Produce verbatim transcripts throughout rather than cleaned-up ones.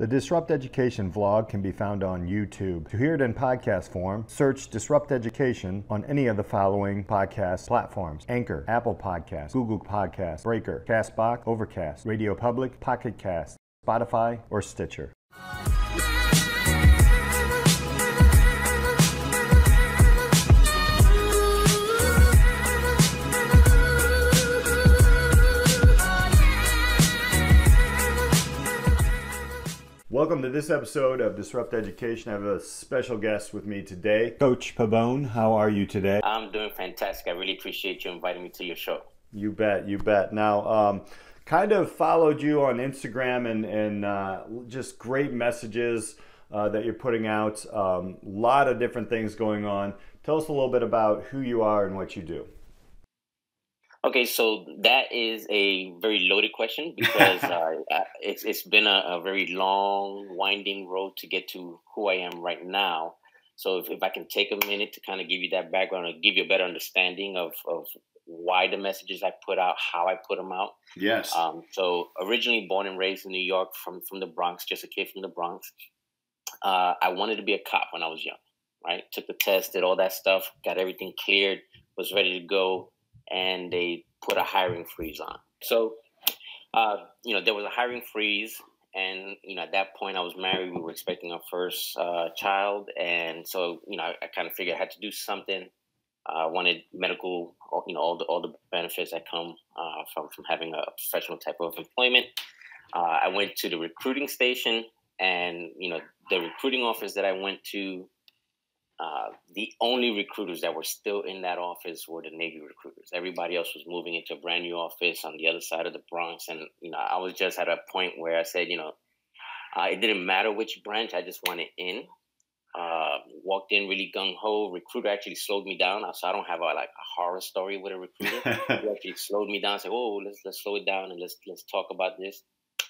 The Disrupt Education vlog can be found on YouTube. To hear it in podcast form, search Disrupt Education on any of the following podcast platforms: Anchor, Apple Podcasts, Google Podcasts, Breaker, CastBox, Overcast, Radio Public, Pocket Cast, Spotify, or Stitcher. Welcome to this episode of Disrupt Education. I have a special guest with me today. Coach Pabon, how are you today? I'm doing fantastic. I really appreciate you inviting me to your show. You bet, you bet. Now, um, kind of followed you on Instagram and, and uh, just great messages uh, that you're putting out. A um, lot of different things going on. Tell us a little bit about who you are and what you do. Okay, so that is a very loaded question because uh, it's it's been a, a very long, winding road to get to who I am right now. So if, if I can take a minute to kind of give you that background or give you a better understanding of, of why the messages I put out, how I put them out. Yes. Um, so originally born and raised in New York, from, from the Bronx, just a kid from the Bronx. Uh, I wanted to be a cop when I was young, right? Took the test, did all that stuff, got everything cleared, was ready to go. And they put a hiring freeze on. So, uh, you know, there was a hiring freeze. And, you know, at that point I was married. We were expecting our first uh, child. And so, you know, I, I kind of figured I had to do something. I uh, wanted medical, you know, all the, all the benefits that come uh, from, from having a professional type of employment. Uh, I went to the recruiting station, and, you know, the recruiting office that I went to, Uh, the only recruiters that were still in that office were the Navy recruiters. Everybody else was moving into a brand new office on the other side of the Bronx. And, you know, I was just at a point where I said, you know, uh, it didn't matter which branch. I just wanted in. Uh, walked in really gung-ho. Recruiter actually slowed me down. So I don't have a, like a horror story with a recruiter. He actually slowed me down, said, oh, let's, let's slow it down and let's, let's talk about this.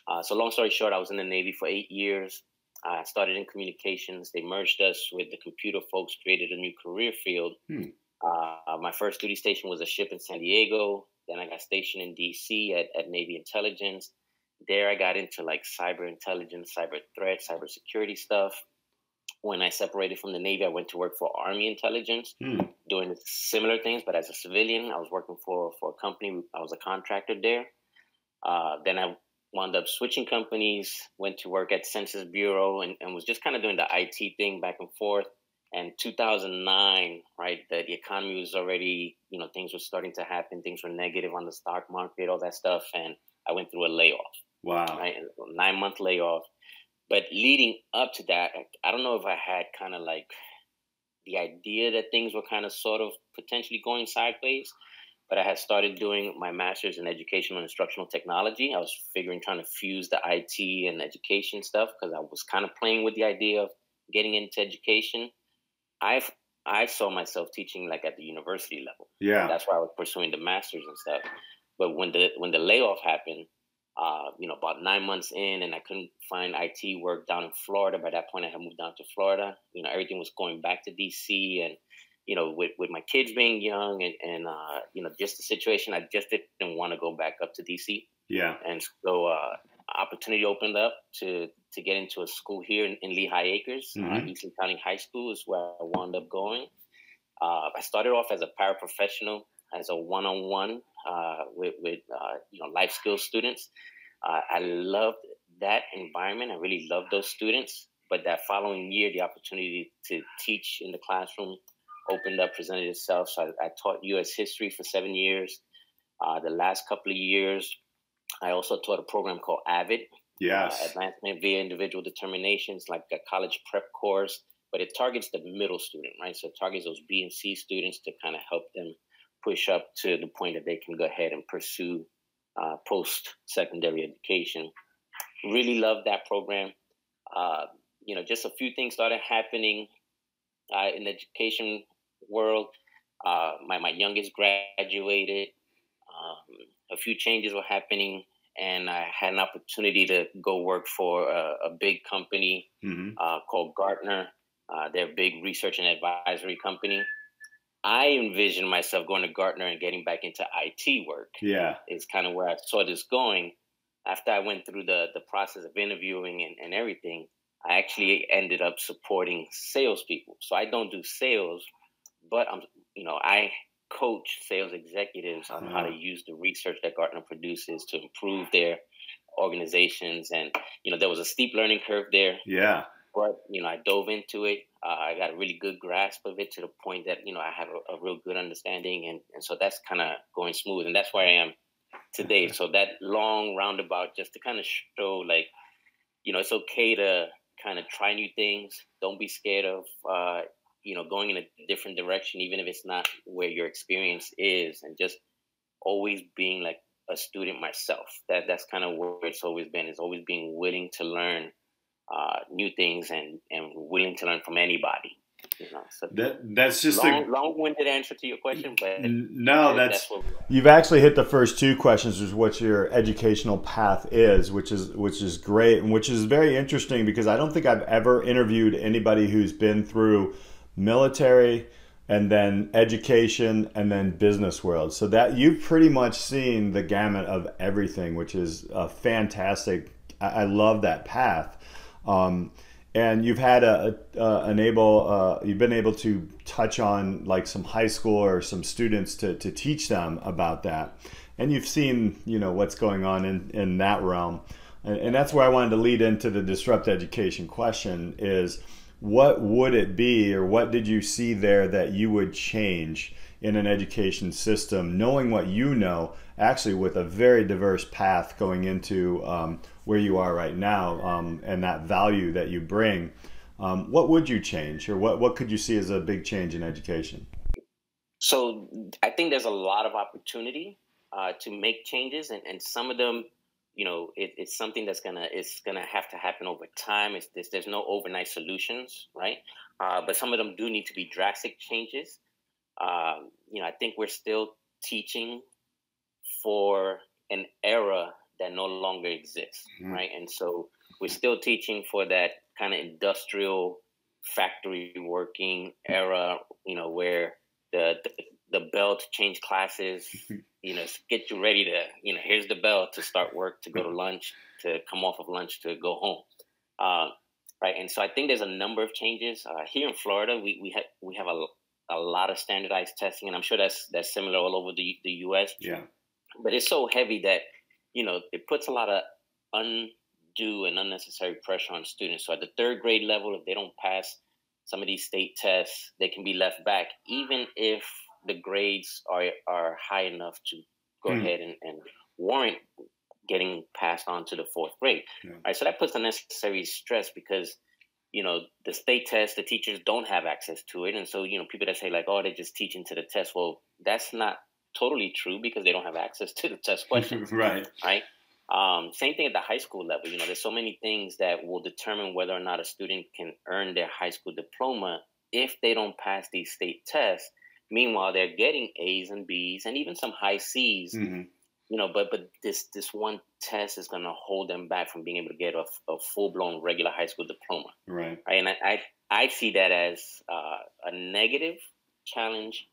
Uh, so long story short, I was in the Navy for eight years. I started in communications. They merged us with the computer folks, created a new career field. Hmm. Uh, my first duty station was a ship in San Diego. Then I got stationed in D C at, at Navy Intelligence. There I got into like cyber intelligence, cyber threat, cybersecurity stuff. When I separated from the Navy, I went to work for Army Intelligence, hmm. doing similar things, but as a civilian. I was working for, for a company. I was a contractor there. Uh, then I wound up switching companies, went to work at Census Bureau, and, and was just kind of doing the I T thing back and forth. And two thousand nine, right, the, the economy was already, you know, things were starting to happen. Things were negative on the stock market, all that stuff. And I went through a layoff. Wow. Right? Nine-month layoff. But leading up to that, I don't know if I had kind of like the idea that things were kind of sort of potentially going sideways. But I had started doing my master's in educational and instructional technology. I was figuring, trying to fuse the I T and education stuff, because I was kind of playing with the idea of getting into education. I I saw myself teaching like at the university level. Yeah, and that's why I was pursuing the master's and stuff. But when the when the layoff happened, uh, you know, about nine months in, and I couldn't find I T work down in Florida. By that point, I had moved down to Florida. You know, everything was going back to D C, and you know, with, with my kids being young and, and uh, you know, just the situation, I just didn't want to go back up to D C. Yeah. And so uh, opportunity opened up to, to get into a school here in, in Lehigh Acres. Mm-hmm. uh, Eastern County High School is where I wound up going. Uh, I started off as a paraprofessional, as a one-on-one uh, with, with uh, you know, life skills students. Uh, I loved that environment. I really loved those students. But that following year, the opportunity to teach in the classroom opened up, presented itself. So I, I taught U S history for seven years. Uh, the last couple of years, I also taught a program called A V I D. Yes. Uh, Advancement via Individual Determinations, like a college prep course, but it targets the middle student, right? So it targets those B and C students to kind of help them push up to the point that they can go ahead and pursue uh, post-secondary education. Really loved that program. Uh, you know, just a few things started happening uh, in education world. Uh, my, my youngest graduated. Um, a few changes were happening, and I had an opportunity to go work for a, a big company mm-hmm. uh, called Gartner. Uh, they're a big research and advisory company. I envisioned myself going to Gartner and getting back into I T work. Yeah, is kind of where I saw this going. after I went through the, the process of interviewing and, and everything, I actually ended up supporting salespeople. So I don't do sales, but I'm, you know, I coach sales executives on mm-hmm. how to use the research that Gartner produces to improve their organizations. And, you know, there was a steep learning curve there. Yeah. But, you know, I dove into it. Uh, I got a really good grasp of it to the point that, you know, I have a, a real good understanding. And, and so that's kind of going smooth. And that's where I am today. So that long roundabout, just to kind of show, like, you know, it's okay to kind of try new things. Don't be scared of, uh, you know, going in a different direction, even if it's not where your experience is. And just always being like a student myself. That that's kind of where it's always been, is always being willing to learn uh, new things and, and willing to learn from anybody. You know, so that, that's just long, a long-winded answer to your question, but no, that's, that's you've actually hit the first two questions, is what your educational path is, which is which is great, and which is very interesting, because I don't think I've ever interviewed anybody who's been through military and then education and then business world. So that you've pretty much seen the gamut of everything, which is a fantastic. I, I love that path. Um, and you've had a, a, a an able, uh, you've been able to touch on like some high school or some students to, to teach them about that. And you've seen, you know, what's going on in, in that realm. And, and that's where I wanted to lead into the disrupt education question is, what would it be, or what did you see there that you would change in an education system, knowing what you know, actually with a very diverse path going into um, where you are right now, um, and that value that you bring? Um, what would you change, or what, what could you see as a big change in education? So I think there's a lot of opportunity uh, to make changes, and, and some of them, you know, it, it's something that's gonna it's gonna have to happen over time. It's this, there's no overnight solutions, right? Uh, but some of them do need to be drastic changes. Uh, you know, I think we're still teaching for an era that no longer exists, mm-hmm. right? And so we're still teaching for that kind of industrial factory working era, you know, where the, the the bell to change classes, you know, get you ready to, you know, here's the bell to start work, to go to lunch, to come off of lunch, to go home. Uh, right. And so I think there's a number of changes uh, here in Florida. We, we have, we have a, a lot of standardized testing, and I'm sure that's, that's similar all over the, the U S Yeah. But it's so heavy that, you know, it puts a lot of undue and unnecessary pressure on students. So at the third grade level, if they don't pass some of these state tests, they can be left back, even if the grades are are high enough to go mm. ahead and, and warrant getting passed on to the fourth grade. Yeah. All right, so that puts unnecessary stress, because, you know, the state test, the teachers don't have access to it. And so, you know, people that say like, oh, they're just teaching to the test. Well, that's not totally true, because they don't have access to the test questions. Right. Right. Um, same thing at the high school level. You know, there's so many things that will determine whether or not a student can earn their high school diploma if they don't pass these state tests. Meanwhile, they're getting A's and B's and even some high C's, mm-hmm. you know, but but this this one test is going to hold them back from being able to get a, a full-blown regular high school diploma. Right. Right? And I, I, I see that as uh, a negative challenge,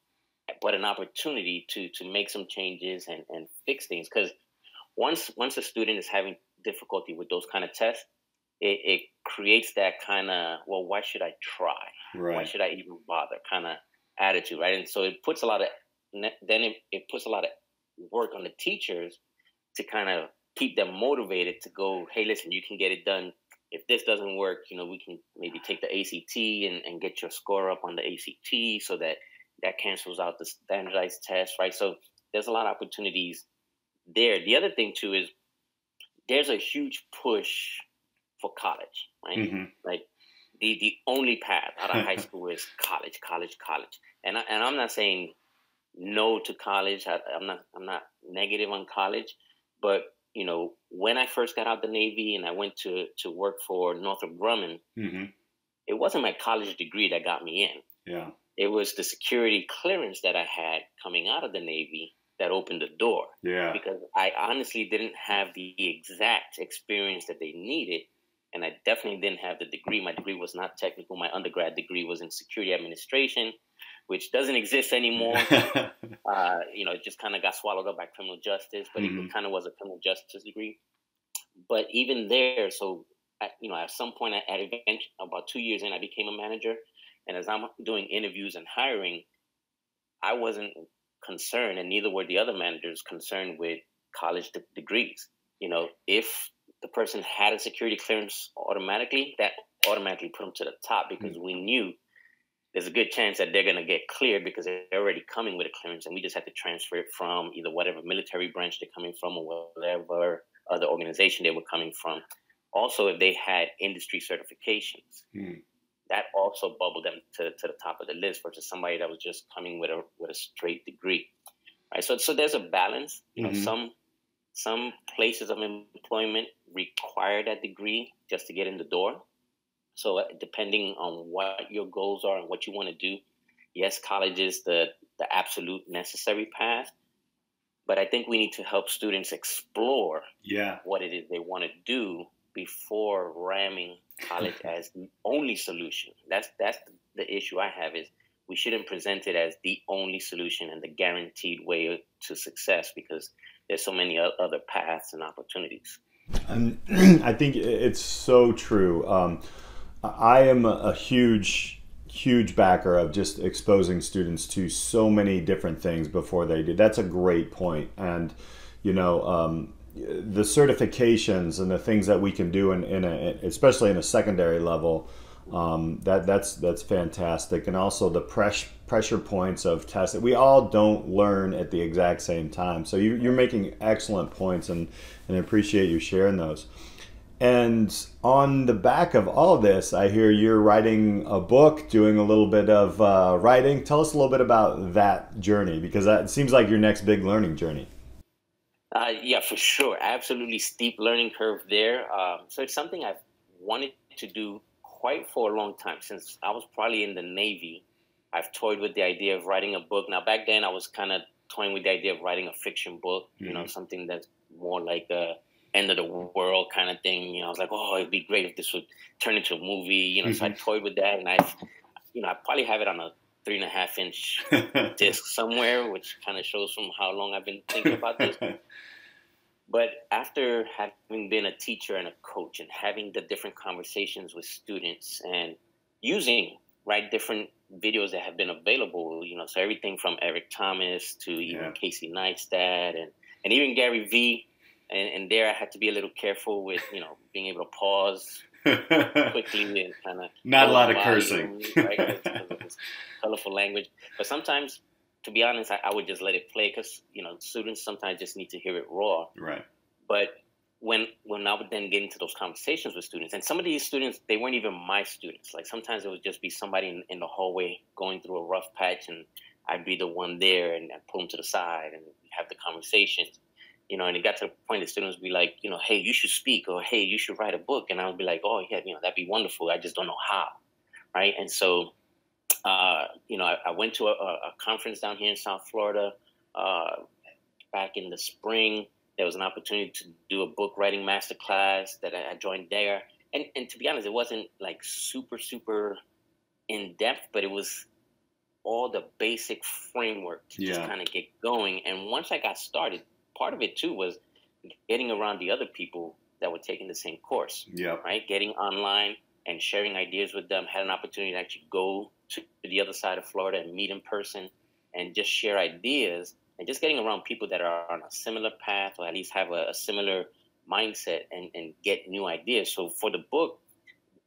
but an opportunity to to make some changes and, and fix things. Because once, once a student is having difficulty with those kind of tests, it, it creates that kind of, well, why should I try? Right. Why should I even bother kind of attitude, right? And so it puts a lot of then it, it puts a lot of work on the teachers to kind of keep them motivated to go, hey, listen, you can get it done. If this doesn't work, you know, we can maybe take the A C T and, and get your score up on the A C T, so that that cancels out the standardized test, right? So there's a lot of opportunities there. The other thing too is there's a huge push for college, right? Mm-hmm. Like The, the only path out of high school is college, college, college. And, I, and I'm not saying no to college. I, I'm not I'm not negative on college. But, you know, when I first got out of the Navy and I went to, to work for Northrop Grumman, mm-hmm. it wasn't my college degree that got me in. Yeah. It was the security clearance that I had coming out of the Navy that opened the door. Yeah. Because I honestly didn't have the exact experience that they needed. And I definitely didn't have the degree. My degree was not technical. My undergrad degree was in security administration, which doesn't exist anymore. uh, you know, it just kind of got swallowed up by criminal justice, but mm-hmm. it kind of was a criminal justice degree. But even there, so at, you know, at some point I, at Adventure, about two years in, I became a manager, and as I'm doing interviews and hiring, I wasn't concerned, and neither were the other managers, concerned with college de degrees. You know, if the person had a security clearance automatically, that automatically put them to the top, because we knew there's a good chance that they're going to get cleared because they're already coming with a clearance, and we just had to transfer it from either whatever military branch they're coming from or whatever other organization they were coming from. Also, if they had industry certifications, hmm. that also bubbled them to, to the top of the list versus somebody that was just coming with a with a straight degree. All right, so so there's a balance. You know, mm-hmm. some some places of employment require that degree just to get in the door. So depending on what your goals are and what you want to do, yes, college is the, the absolute necessary path, but I think we need to help students explore yeah. what it is they want to do before ramming college as the only solution. That's, that's the issue I have, is we shouldn't present it as the only solution and the guaranteed way to success, because there's so many other paths and opportunities. And I think it's so true. Um, I am a huge, huge backer of just exposing students to so many different things before they do. That's a great point. And, you know, um, the certifications and the things that we can do in, in a, especially in a secondary level, um, that that's that's fantastic. And also the press, pressure points of tests. We all don't learn at the exact same time. So you, you're making excellent points, and, and I appreciate you sharing those. And on the back of all this, I hear you're writing a book, doing a little bit of uh, writing. Tell us a little bit about that journey, because that seems like your next big learning journey. Uh, yeah, for sure. Absolutely steep learning curve there. Um, so it's something I've wanted to do quite for a long time. Since I was probably in the Navy, I've toyed with the idea of writing a book. Now, back then I was kind of toying with the idea of writing a fiction book, you mm-hmm. know, something that's more like a end of the world kind of thing. You know, I was like, oh, it'd be great if this would turn into a movie. You know, mm-hmm. so I toyed with that, and I, you know, I probably have it on a three and a half inch disc somewhere, which kind of shows from how long I've been thinking about this. But after having been a teacher and a coach, and having the different conversations with students, and using right different videos that have been available, you know, so everything from Eric Thomas to even yeah. Casey Neistat, and and even Gary Vee. And, and there I had to be a little careful with, you know, being able to pause quickly and kind of... Not a lot of cursing. Right? Because of this colorful language. But sometimes, to be honest, I, I would just let it play, because, you know, students sometimes just need to hear it raw. Right. But when, when I would then get into those conversations with students, and some of these students, they weren't even my students. Like, sometimes it would just be somebody in, in the hallway going through a rough patch, and I'd be the one there, and I'd pull them to the side and have the conversations. You know, and it got to the point that students would be like, you know, hey, you should speak, or hey, you should write a book. And I would be like, oh, yeah, you know, that'd be wonderful. I just don't know how, right? And so, uh, you know, I, I went to a, a conference down here in South Florida uh, back in the spring. There was an opportunity to do a book writing masterclass that I, I joined there. And, and to be honest, it wasn't like super, super in-depth, but it was all the basic framework to yeah. just kind of get going. And once I got started, part of it too was getting around the other people that were taking the same course, yeah. right? Getting online and sharing ideas with them. Had an opportunity to actually go to the other side of Florida and meet in person and just share ideas, and just getting around people that are on a similar path, or at least have a, a similar mindset, and, and get new ideas. So for the book,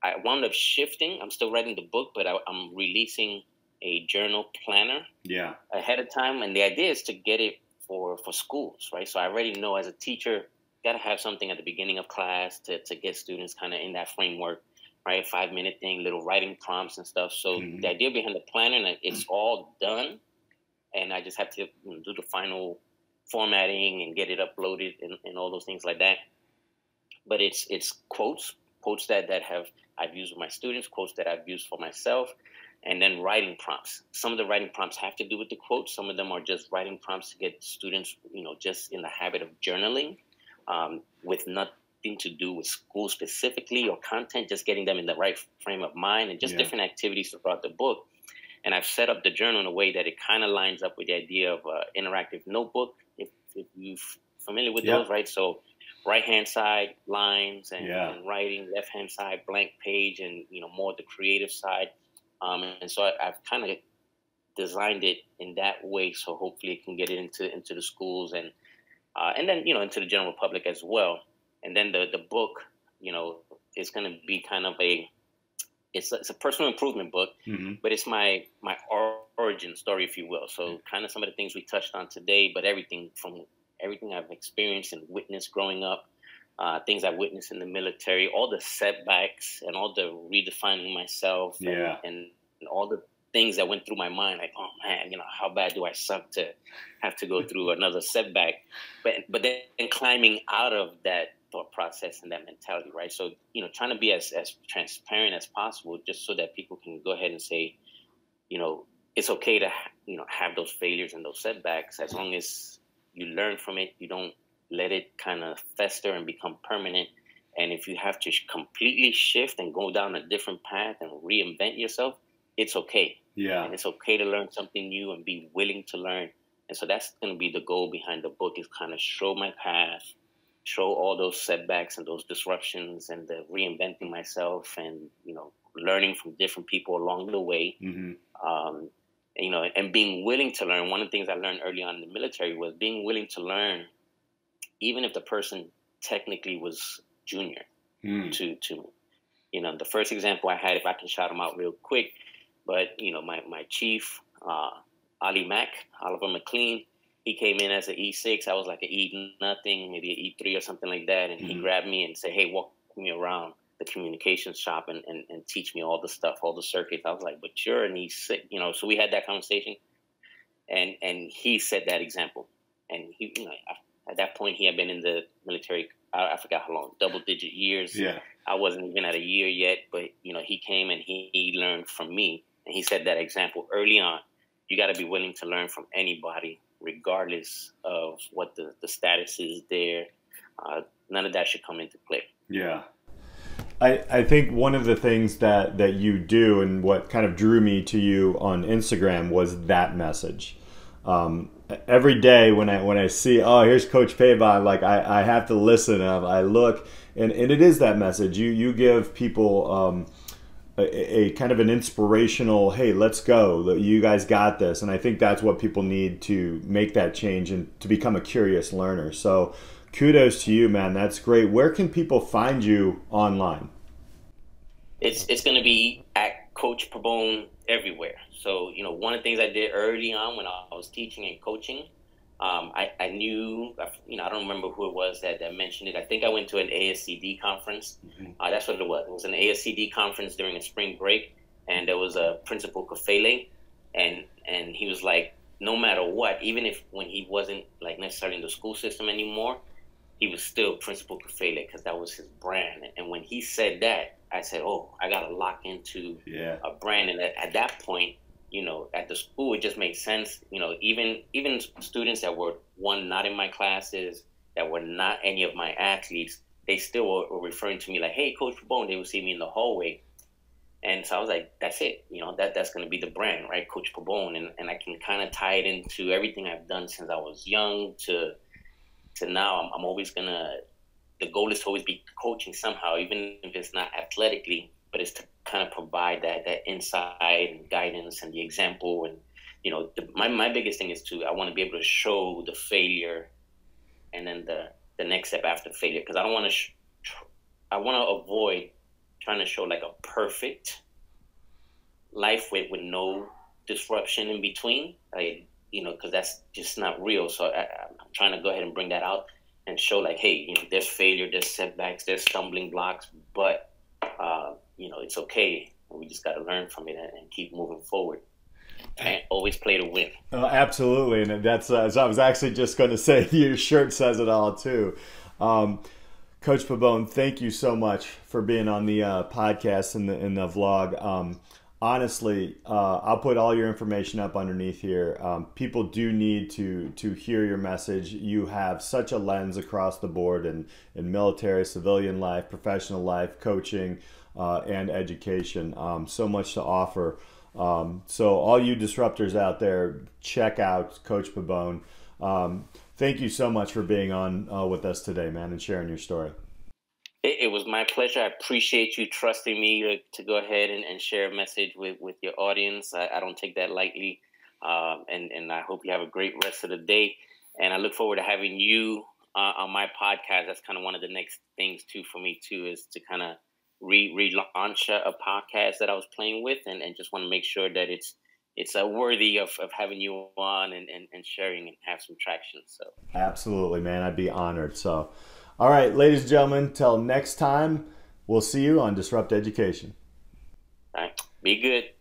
I wound up shifting. I'm still writing the book, but I, I'm releasing a journal planner yeah. ahead of time. And the idea is to get it For, for schools, right? So I already know as a teacher, got to have something at the beginning of class to, to get students kind of in that framework, right? Five-minute thing, little writing prompts and stuff. So mm-hmm. the idea behind the planner, and it's all done, and I just have to you know, do the final formatting and get it uploaded and, and all those things like that. But it's it's quotes, quotes that, that have I've used with my students, quotes that I've used for myself, and then writing prompts. Some of the writing prompts have to do with the quotes. Some of them are just writing prompts to get students, you know, just in the habit of journaling um, with nothing to do with school specifically or content, just getting them in the right frame of mind, and just yeah. different activities throughout the book. And I've set up the journal in a way that it kind of lines up with the idea of uh, interactive notebook, if, if you're familiar with yeah. those, right? So right-hand side lines and, yeah. and writing, left-hand side blank page, and, you know, more the creative side. Um, and so I, I've kind of designed it in that way, so hopefully it can get it into into the schools and uh, and then, you know, into the general public as well. And then the the book, you know, is going to be kind of a it's a, it's a personal improvement book, mm-hmm. but it's my my origin story, if you will. So mm-hmm. kind of some of the things we touched on today, but everything from everything I've experienced and witnessed growing up, uh, things I witnessed in the military, all the setbacks and all the redefining myself, yeah. and, and, and all the things that went through my mind, like, oh man, you know, how bad do I suck to have to go through another setback? But but then and climbing out of that thought process and that mentality, right? So, you know, trying to be as, as transparent as possible, just so that people can go ahead and say, you know, it's okay to, you know, have those failures and those setbacks, as long as you learn from it, you don't let it kind of fester and become permanent. And if you have to completely shift and go down a different path and reinvent yourself, it's okay. Yeah. And it's okay to learn something new and be willing to learn. And so that's going to be the goal behind the book, is kind of show my path, show all those setbacks and those disruptions and the reinventing myself and, you know, learning from different people along the way. Mm-hmm. Um, and, you know, and being willing to learn. One of the things I learned early on in the military was being willing to learn, even if the person technically was junior mm. to, to me. You know, the first example I had, if I can shout them out real quick, but, you know, my, my chief, uh, Ali Mack, Oliver McLean, he came in as an E six. I was like an E nothing, maybe an E three or something like that. And mm-hmm. he grabbed me and said, hey, walk me around the communications shop and, and, and teach me all the stuff, all the circuits. I was like, but you're an E six, you know. So we had that conversation, and and he set that example. And he, you know, at that point, he had been in the military, I, I forgot how long, double-digit years. Yeah. I wasn't even at a year yet, but, you know, he came and he, he learned from me. And he set that example early on. You got to be willing to learn from anybody, regardless of what the, the status is there. Uh, none of that should come into play. Yeah. I, I think one of the things that, that you do, and what kind of drew me to you on Instagram, was that message. Um, every day when I, when I see, oh, here's Coach Pabon, like I, I have to listen, and I look, and, and it is that message. You, you give people, um, A, a kind of an inspirational, hey, let's go, you guys got this. And I think that's what people need to make that change and to become a curious learner. So kudos to you, man. That's great. Where can people find you online? It's, it's going to be at Coach Pabon everywhere. So, you know, one of the things I did early on when I was teaching and coaching, um, I, I knew, you know, I don't remember who it was that, that mentioned it. I think I went to an A S C D conference. Mm-hmm. uh, that's what it was. It was an A S C D conference during a spring break, and there was a Principal Cafaling, and and he was like, no matter what, even if when he wasn't like necessarily in the school system anymore, he was still Principal Cafaling, because that was his brand. And when he said that, I said, oh, I got to lock into yeah. a brand. And at, at that point, you know, at the school, it just made sense. You know, even even students that were, one, not in my classes, that were not any of my athletes, they still were, were referring to me like, hey, Coach Pabon. They would see me in the hallway. And so I was like, that's it. You know, that that's going to be the brand, right? Coach Pabon. And, and I can kind of tie it into everything I've done since I was young to to now. I'm, I'm always going to, the goal is to always be coaching somehow, even if it's not athletically, but it's to kind of provide that that insight and guidance and the example. And, you know, the, my, my biggest thing is to, I want to be able to show the failure and then the, the next step after failure. Because I don't want to, sh I want to avoid trying to show like a perfect life with, with no disruption in between, like, you know, because that's just not real. So I, I'm trying to go ahead and bring that out and show like, hey, you know, there's failure, there's setbacks, there's stumbling blocks, but, uh, you know, it's okay. We just got to learn from it and keep moving forward. And always play to win. Oh, absolutely. And that's, as I was actually just going to say, your shirt says it all too. Um, Coach Pabon, thank you so much for being on the uh, podcast and the, and the vlog. Um, honestly, uh, I'll put all your information up underneath here. Um, people do need to, to hear your message. You have such a lens across the board in, in military, civilian life, professional life, coaching, Uh, and education. Um, so much to offer. Um, so all you disruptors out there, check out Coach Pabon. Um, Thank you so much for being on uh, with us today, man, and sharing your story. It, it was my pleasure. I appreciate you trusting me to, to go ahead and, and share a message with, with your audience. I, I don't take that lightly, uh, and, and I hope you have a great rest of the day. And I look forward to having you uh, on my podcast. That's kind of one of the next things, too, for me, too, is to kind of re relaunch a, a podcast that I was playing with, and, and just want to make sure that it's it's uh, worthy of, of having you on and, and, and sharing and have some traction. So absolutely, man. I'd be honored. So, all right, ladies and gentlemen, till next time, we'll see you on Disrupt Education. All right. Be good.